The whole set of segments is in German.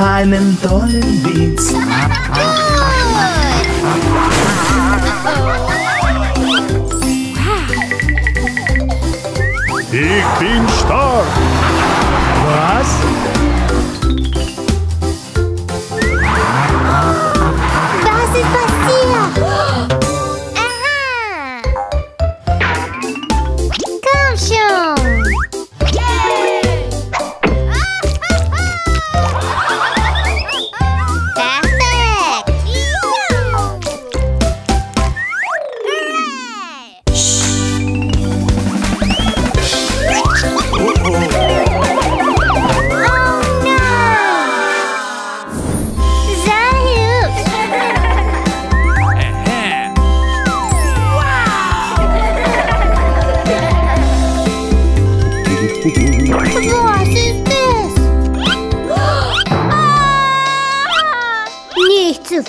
einen tollen Witz. Ich bin stark. Was? Was ist passiert? Aha. Komm schon.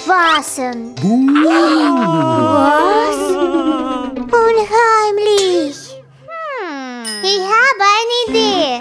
Fassen. Was? Unheimlich. Ich habe eine Idee.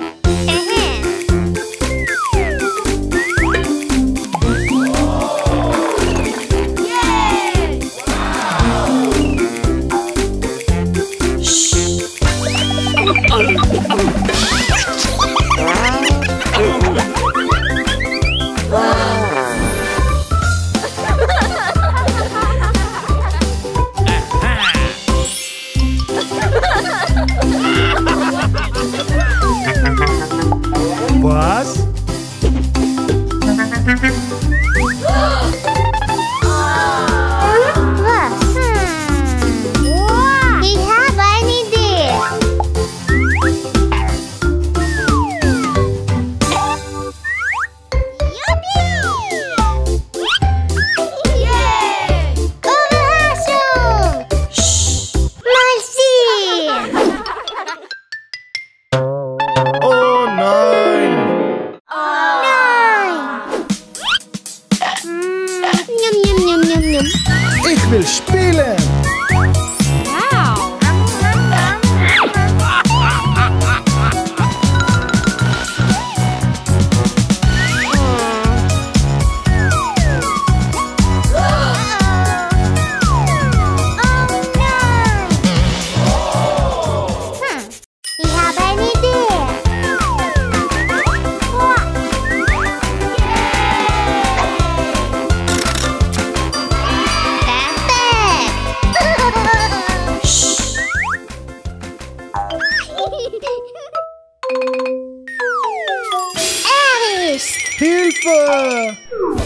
Hilfe!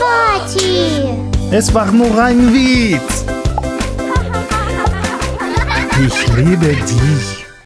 Party! Es war nur ein Witz! Ich liebe dich!